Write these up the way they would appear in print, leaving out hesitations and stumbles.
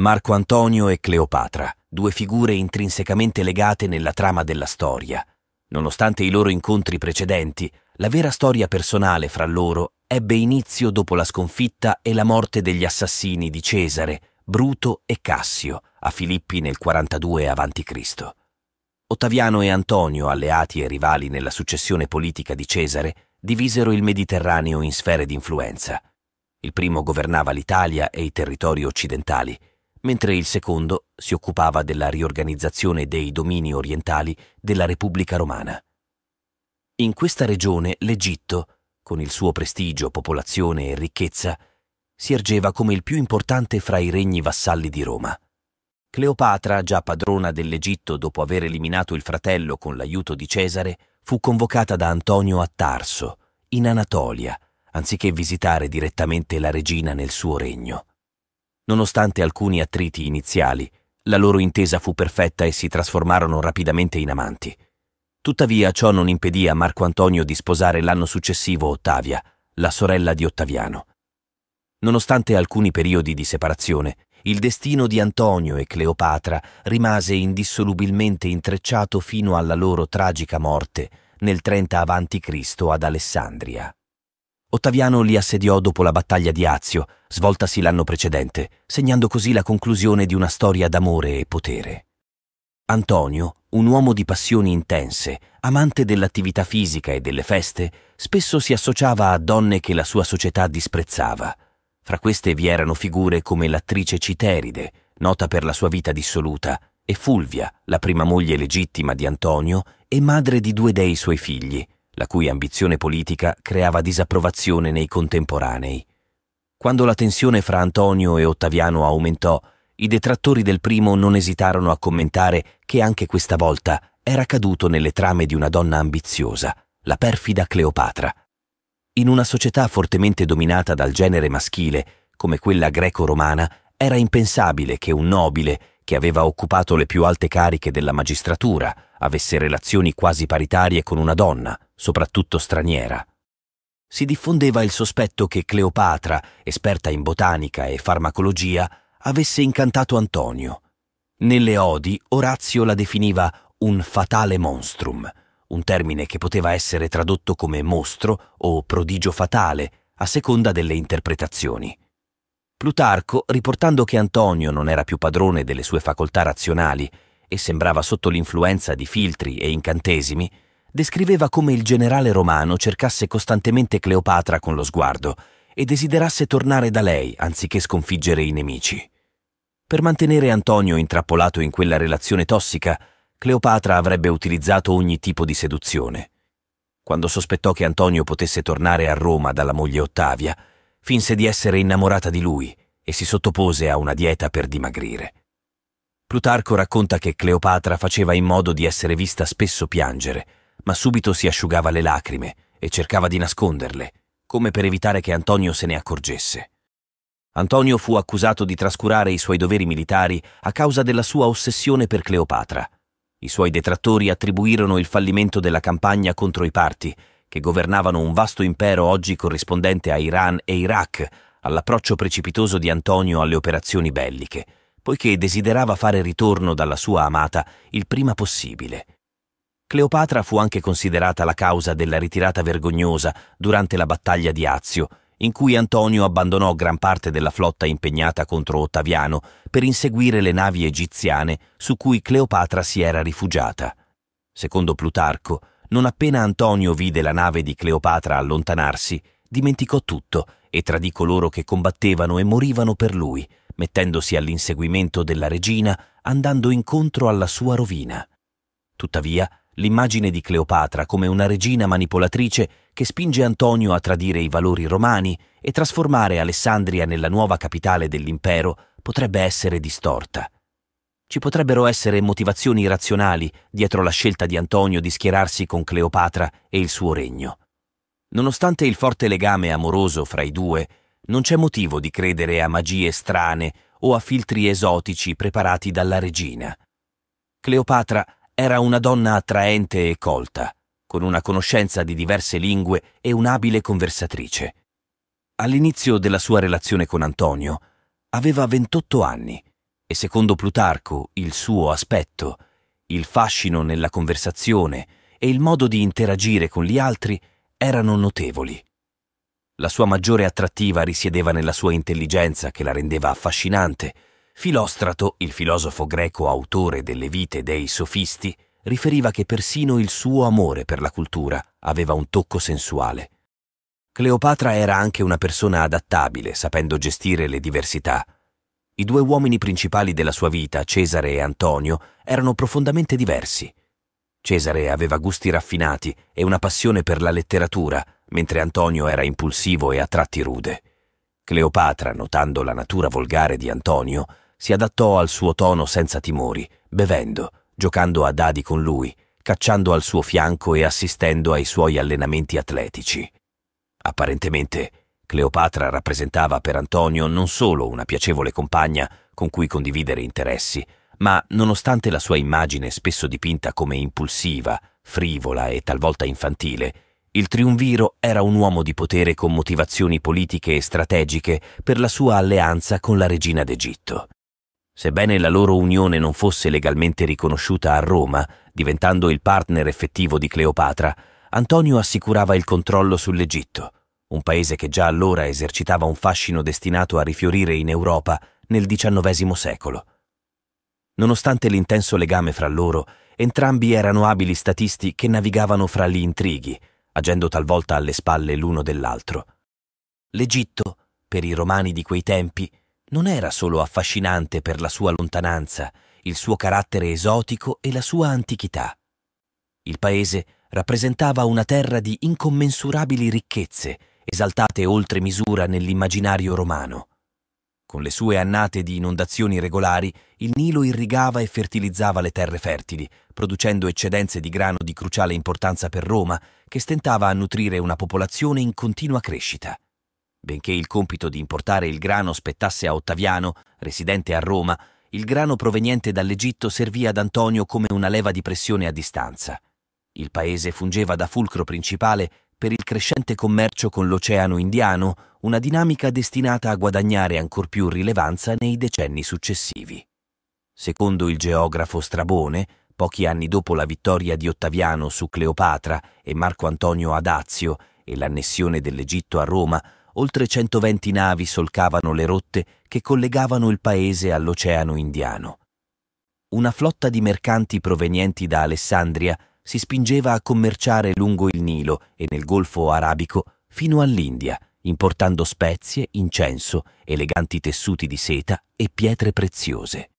Marco Antonio e Cleopatra, due figure intrinsecamente legate nella trama della storia. Nonostante i loro incontri precedenti, la vera storia personale fra loro ebbe inizio dopo la sconfitta e la morte degli assassini di Cesare, Bruto e Cassio a Filippi nel 42 a.C. Ottaviano e Antonio, alleati e rivali nella successione politica di Cesare, divisero il Mediterraneo in sfere di influenza. Il primo governava l'Italia e i territori occidentali, mentre il secondo si occupava della riorganizzazione dei domini orientali della Repubblica Romana. In questa regione l'Egitto, con il suo prestigio, popolazione e ricchezza, si ergeva come il più importante fra i regni vassalli di Roma. Cleopatra, già padrona dell'Egitto dopo aver eliminato il fratello con l'aiuto di Cesare, fu convocata da Antonio a Tarso, in Anatolia, anziché visitare direttamente la regina nel suo regno. Nonostante alcuni attriti iniziali, la loro intesa fu perfetta e si trasformarono rapidamente in amanti. Tuttavia ciò non impedì a Marco Antonio di sposare l'anno successivo Ottavia, la sorella di Ottaviano. Nonostante alcuni periodi di separazione, il destino di Antonio e Cleopatra rimase indissolubilmente intrecciato fino alla loro tragica morte nel 30 a.C. ad Alessandria. Ottaviano li assediò dopo la battaglia di Azio, svoltasi l'anno precedente, segnando così la conclusione di una storia d'amore e potere. Antonio, un uomo di passioni intense, amante dell'attività fisica e delle feste, spesso si associava a donne che la sua società disprezzava. Fra queste vi erano figure come l'attrice Citeride, nota per la sua vita dissoluta, e Fulvia, la prima moglie legittima di Antonio e madre di due dei suoi figli, la cui ambizione politica creava disapprovazione nei contemporanei. Quando la tensione fra Antonio e Ottaviano aumentò, i detrattori del primo non esitarono a commentare che anche questa volta era caduto nelle trame di una donna ambiziosa, la perfida Cleopatra. In una società fortemente dominata dal genere maschile, come quella greco-romana, era impensabile che un nobile, che aveva occupato le più alte cariche della magistratura, avesse relazioni quasi paritarie con una donna, soprattutto straniera. Si diffondeva il sospetto che Cleopatra, esperta in botanica e farmacologia, avesse incantato Antonio. Nelle Odi Orazio la definiva un fatale monstrum, un termine che poteva essere tradotto come mostro o prodigio fatale, a seconda delle interpretazioni. Plutarco, riportando che Antonio non era più padrone delle sue facoltà razionali e sembrava sotto l'influenza di filtri e incantesimi, descriveva come il generale romano cercasse costantemente Cleopatra con lo sguardo e desiderasse tornare da lei anziché sconfiggere i nemici. Per mantenere Antonio intrappolato in quella relazione tossica, Cleopatra avrebbe utilizzato ogni tipo di seduzione. Quando sospettò che Antonio potesse tornare a Roma dalla moglie Ottavia, finse di essere innamorata di lui e si sottopose a una dieta per dimagrire. Plutarco racconta che Cleopatra faceva in modo di essere vista spesso piangere, ma subito si asciugava le lacrime e cercava di nasconderle, come per evitare che Antonio se ne accorgesse. Antonio fu accusato di trascurare i suoi doveri militari a causa della sua ossessione per Cleopatra. I suoi detrattori attribuirono il fallimento della campagna contro i Parti, che governavano un vasto impero oggi corrispondente a Iran e Iraq, all'approccio precipitoso di Antonio alle operazioni belliche, poiché desiderava fare ritorno dalla sua amata il prima possibile. Cleopatra fu anche considerata la causa della ritirata vergognosa durante la battaglia di Azio, in cui Antonio abbandonò gran parte della flotta impegnata contro Ottaviano per inseguire le navi egiziane su cui Cleopatra si era rifugiata. Secondo Plutarco, non appena Antonio vide la nave di Cleopatra allontanarsi, dimenticò tutto e tradì coloro che combattevano e morivano per lui, mettendosi all'inseguimento della regina, andando incontro alla sua rovina. Tuttavia, l'immagine di Cleopatra come una regina manipolatrice che spinge Antonio a tradire i valori romani e trasformare Alessandria nella nuova capitale dell'impero potrebbe essere distorta. Ci potrebbero essere motivazioni razionali dietro la scelta di Antonio di schierarsi con Cleopatra e il suo regno. Nonostante il forte legame amoroso fra i due, non c'è motivo di credere a magie strane o a filtri esotici preparati dalla regina. Cleopatra era una donna attraente e colta, con una conoscenza di diverse lingue e un'abile conversatrice. All'inizio della sua relazione con Antonio aveva 28 anni e secondo Plutarco il suo aspetto, il fascino nella conversazione e il modo di interagire con gli altri erano notevoli. La sua maggiore attrattiva risiedeva nella sua intelligenza che la rendeva affascinante. Filostrato, il filosofo greco autore delle vite dei sofisti, riferiva che persino il suo amore per la cultura aveva un tocco sensuale. Cleopatra era anche una persona adattabile, sapendo gestire le diversità. I due uomini principali della sua vita, Cesare e Antonio, erano profondamente diversi. Cesare aveva gusti raffinati e una passione per la letteratura, mentre Antonio era impulsivo e a tratti rude. Cleopatra, notando la natura volgare di Antonio, si adattò al suo tono senza timori, bevendo, giocando a dadi con lui, cacciando al suo fianco e assistendo ai suoi allenamenti atletici. Apparentemente, Cleopatra rappresentava per Antonio non solo una piacevole compagna con cui condividere interessi, ma, nonostante la sua immagine spesso dipinta come impulsiva, frivola e talvolta infantile, il triunviro era un uomo di potere con motivazioni politiche e strategiche per la sua alleanza con la regina d'Egitto. Sebbene la loro unione non fosse legalmente riconosciuta a Roma, diventando il partner effettivo di Cleopatra, Antonio assicurava il controllo sull'Egitto, un paese che già allora esercitava un fascino destinato a rifiorire in Europa nel XIX secolo. Nonostante l'intenso legame fra loro, entrambi erano abili statisti che navigavano fra gli intrighi, agendo talvolta alle spalle l'uno dell'altro. L'Egitto, per i romani di quei tempi, non era solo affascinante per la sua lontananza, il suo carattere esotico e la sua antichità. Il paese rappresentava una terra di incommensurabili ricchezze, esaltate oltre misura nell'immaginario romano. Con le sue annate di inondazioni regolari, il Nilo irrigava e fertilizzava le terre fertili, producendo eccedenze di grano di cruciale importanza per Roma, che stentava a nutrire una popolazione in continua crescita. Benché il compito di importare il grano spettasse a Ottaviano, residente a Roma, il grano proveniente dall'Egitto servì ad Antonio come una leva di pressione a distanza. Il paese fungeva da fulcro principale per il crescente commercio con l'Oceano Indiano, una dinamica destinata a guadagnare ancor più rilevanza nei decenni successivi. Secondo il geografo Strabone, pochi anni dopo la vittoria di Ottaviano su Cleopatra e Marco Antonio ad Azio e l'annessione dell'Egitto a Roma, oltre 120 navi solcavano le rotte che collegavano il paese all'Oceano Indiano. Una flotta di mercanti provenienti da Alessandria si spingeva a commerciare lungo il Nilo e nel Golfo Arabico fino all'India, importando spezie, incenso, eleganti tessuti di seta e pietre preziose.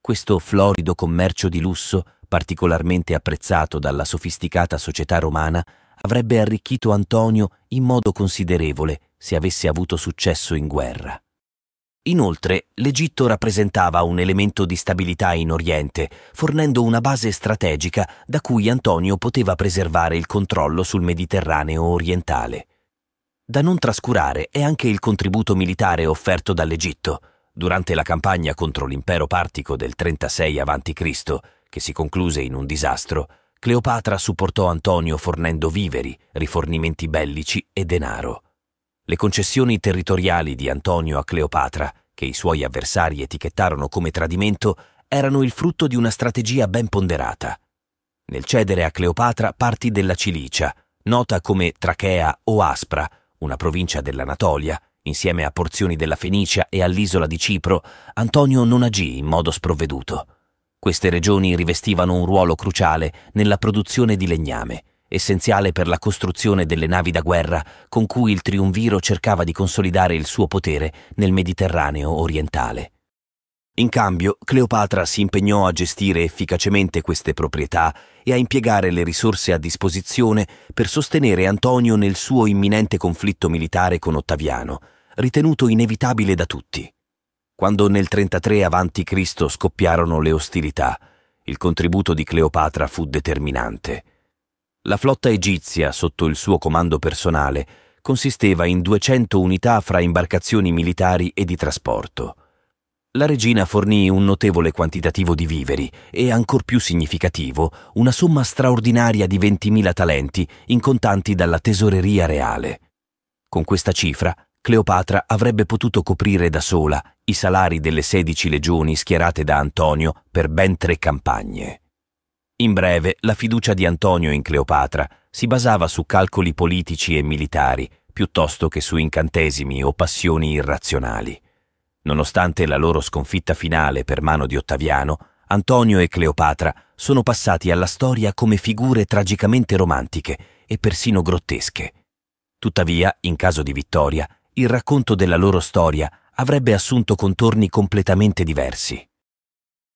Questo florido commercio di lusso, particolarmente apprezzato dalla sofisticata società romana, avrebbe arricchito Antonio in modo considerevole se avesse avuto successo in guerra. Inoltre, l'Egitto rappresentava un elemento di stabilità in Oriente, fornendo una base strategica da cui Antonio poteva preservare il controllo sul Mediterraneo orientale. Da non trascurare è anche il contributo militare offerto dall'Egitto durante la campagna contro l'impero partico del 36 a.C., che si concluse in un disastro. Cleopatra supportò Antonio fornendo viveri, rifornimenti bellici e denaro. Le concessioni territoriali di Antonio a Cleopatra, che i suoi avversari etichettarono come tradimento, erano il frutto di una strategia ben ponderata. Nel cedere a Cleopatra parti della Cilicia, nota come Trachea o Aspra, una provincia dell'Anatolia, insieme a porzioni della Fenicia e all'isola di Cipro, Antonio non agì in modo sprovveduto. Queste regioni rivestivano un ruolo cruciale nella produzione di legname, essenziale per la costruzione delle navi da guerra con cui il triunviro cercava di consolidare il suo potere nel Mediterraneo orientale. In cambio, Cleopatra si impegnò a gestire efficacemente queste proprietà e a impiegare le risorse a disposizione per sostenere Antonio nel suo imminente conflitto militare con Ottaviano, ritenuto inevitabile da tutti. Quando nel 33 a.C. scoppiarono le ostilità, il contributo di Cleopatra fu determinante. La flotta egizia, sotto il suo comando personale, consisteva in 200 unità fra imbarcazioni militari e di trasporto. La regina fornì un notevole quantitativo di viveri e, ancor più significativo, una somma straordinaria di 20.000 talenti in contanti dalla tesoreria reale. Con questa cifra, Cleopatra avrebbe potuto coprire da sola i salari delle 16 legioni schierate da Antonio per ben 3 campagne. In breve, la fiducia di Antonio in Cleopatra si basava su calcoli politici e militari, piuttosto che su incantesimi o passioni irrazionali. Nonostante la loro sconfitta finale per mano di Ottaviano, Antonio e Cleopatra sono passati alla storia come figure tragicamente romantiche e persino grottesche. Tuttavia, in caso di vittoria, il racconto della loro storia avrebbe assunto contorni completamente diversi.